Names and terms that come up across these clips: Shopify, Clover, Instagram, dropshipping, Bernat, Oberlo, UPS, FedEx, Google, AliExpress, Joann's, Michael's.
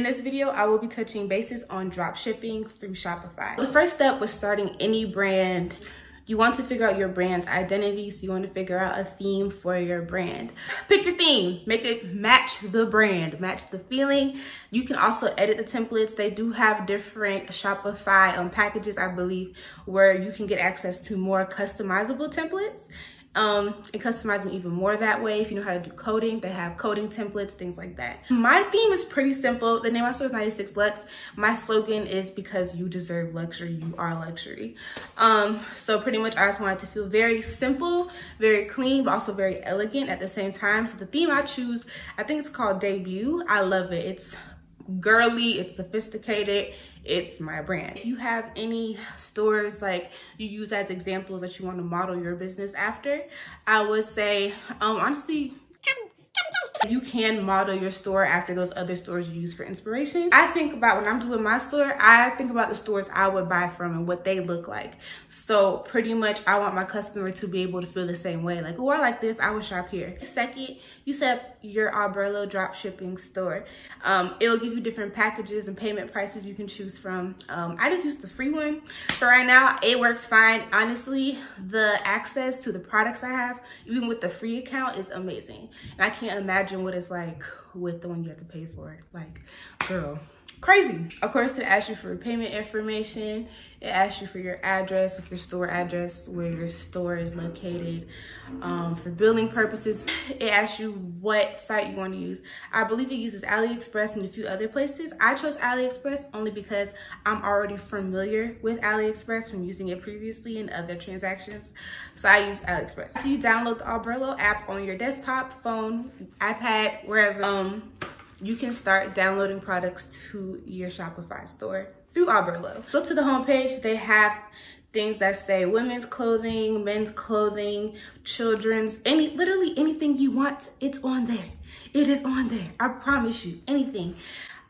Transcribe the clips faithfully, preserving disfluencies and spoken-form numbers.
In this video, I will be touching bases on drop shipping through Shopify. The first step was starting any brand. You want to figure out your brand's identity, so you want to figure out a theme for your brand. Pick your theme, make it match the brand, match the feeling. You can also edit the templates. They do have different Shopify um, packages, I believe, where you can get access to more customizable templates. Um, and customize them even more that way. If you know how to do coding, they have coding templates, things like that. My theme is pretty simple. The name of my store is ninety-six Lux. My slogan is because you deserve luxury, you are luxury. Um, so pretty much I just wanted to feel very simple, very clean, but also very elegant at the same time. So the theme I choose, I think it's called Debut. I love it. It's girly, it's sophisticated, it's my brand. If you have any stores like you use as examples that you want to model your business after, I would say um honestly you can model your store after those other stores you use for inspiration. I think about when I'm doing my store, I think about the stores I would buy from and what they look like. So pretty much I want my customer to be able to feel the same way. Like, oh, I like this, I would shop here. Second, you set up your Oberlo drop shipping store. Um, it'll give you different packages and payment prices you can choose from. Um, I just used the free one. So right now it works fine. Honestly, the access to the products I have, even with the free account, is amazing. And I can't imagine what it's like with the one you have to pay for it. Like, girl, crazy. Of course, it asks you for payment information. It asks you for your address, like your store address, where your store is located. Um, for billing purposes, it asks you what site you want to use. I believe it uses AliExpress and a few other places. I chose AliExpress only because I'm already familiar with AliExpress from using it previously in other transactions. So I use AliExpress. After you download the Oberlo app on your desktop, phone, iPad, wherever, um, you can start downloading products to your Shopify store through Oberlo. Go to the homepage. They have things that say women's clothing, men's clothing, children's, any, literally anything you want, it's on there. It is on there. I promise you, anything.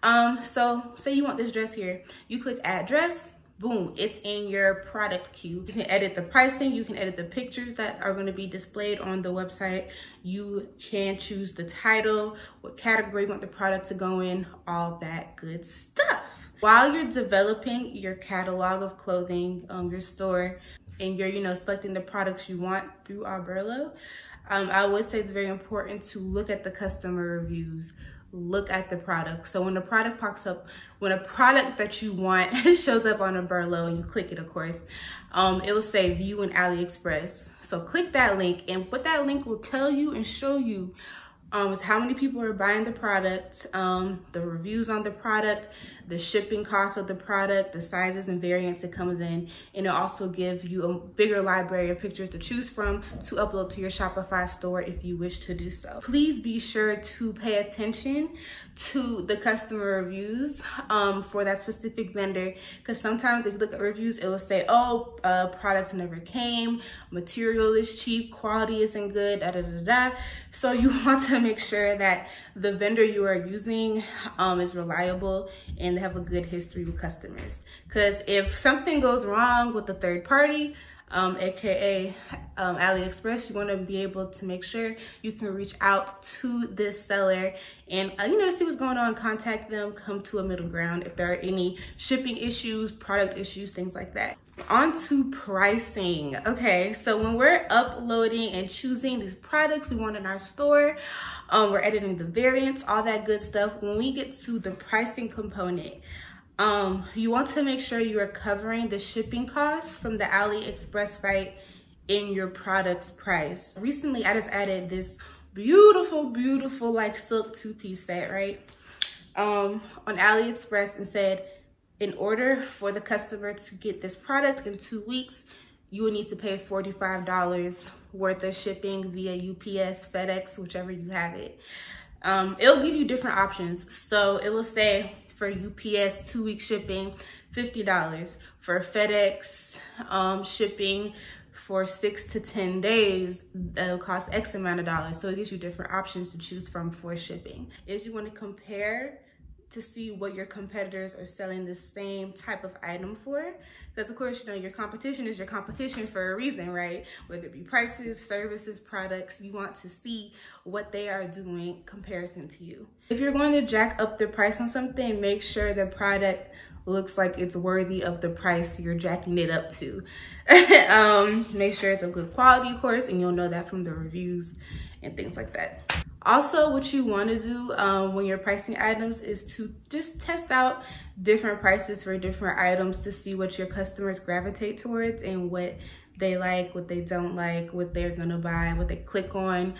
Um, so say you want this dress here. You click add dress. Boom, it's in your product queue. You can edit the pricing, you can edit the pictures that are gonna be displayed on the website. You can choose the title, what category you want the product to go in, all that good stuff. While you're developing your catalog of clothing, um, your store, and you're, you know, selecting the products you want through Oberlo, um, I would say it's very important to look at the customer reviews. Look at the product. So when the product pops up, when a product that you want shows up on Oberlo and you click it, of course, um, it will say view in AliExpress. So click that link, and what that link will tell you and show you um, is how many people are buying the product, um, the reviews on the product, the shipping costs of the product, the sizes and variants it comes in, and it'll also give you a bigger library of pictures to choose from to upload to your Shopify store if you wish to do so. Please be sure to pay attention to the customer reviews um, for that specific vendor, because sometimes if you look at reviews, it will say, oh, uh, products never came, material is cheap, quality isn't good, da da da da. So you want to make sure that the vendor you are using um, is reliable and have a good history with customers, because if something goes wrong with the third party, um, aka um, AliExpress, you want to be able to make sure you can reach out to this seller and uh, you know, see what's going on, contact them, come to a middle ground if there are any shipping issues, product issues, things like that. On to pricing. Okay, so when we're uploading and choosing these products we want in our store, um, we're editing the variants, all that good stuff. When we get to the pricing component, um, you want to make sure you are covering the shipping costs from the AliExpress site in your product's price. Recently, I just added this beautiful, beautiful like silk two-piece set, right? Um, on AliExpress, and said, in order for the customer to get this product in two weeks, you will need to pay forty-five dollars worth of shipping via U P S, FedEx, whichever you have it. Um, it'll give you different options. So it will say for U P S, two week shipping, fifty dollars. For FedEx um, shipping for six to ten days, that'll cost X amount of dollars. So it gives you different options to choose from for shipping. If you want to compare to see what your competitors are selling the same type of item for. Because of course, you know, your competition is your competition for a reason, right? Whether it be prices, services, products, you want to see what they are doing in comparison to you. If you're going to jack up the price on something, make sure the product looks like it's worthy of the price you're jacking it up to. um, make sure it's a good quality, of course, and you'll know that from the reviews and things like that. Also, what you want to do um, when you're pricing items is to just test out different prices for different items to see what your customers gravitate towards and what they like, what they don't like, what they're gonna buy, what they click on.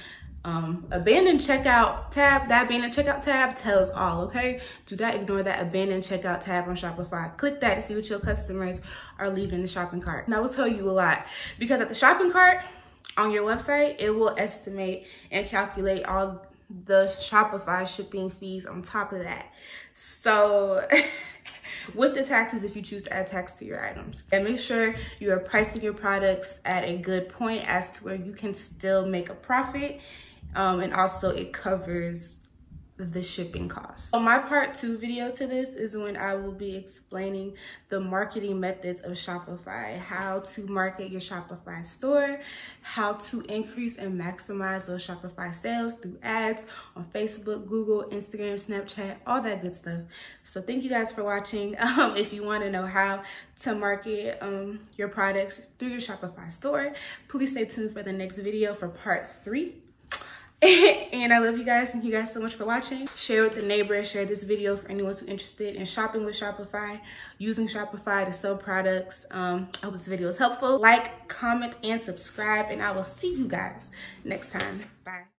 Um, abandoned checkout tab, that abandoned checkout tab tells all, okay? Do not ignore that abandoned checkout tab on Shopify. Click that to see what your customers are leaving the shopping cart. And I will tell you a lot, because at the shopping cart, on your website, it will estimate and calculate all the Shopify shipping fees on top of that. So with the taxes, if you choose to add tax to your items, and make sure you are pricing your products at a good point as to where you can still make a profit. Um, and also it covers the shipping costs. So my part two video to this is when I will be explaining the marketing methods of Shopify, how to market your Shopify store, how to increase and maximize those Shopify sales through ads on Facebook, Google, Instagram, Snapchat, all that good stuff. So thank you guys for watching. Um, if you want to know how to market um, your products through your Shopify store, please stay tuned for the next video for part three. And I love you guys. Thank you guys so much for watching. Share with the neighbors. Share this video for anyone who's interested in shopping with Shopify, using Shopify to sell products. Um, I hope this video is helpful. Like, comment, and subscribe. And I will see you guys next time. Bye.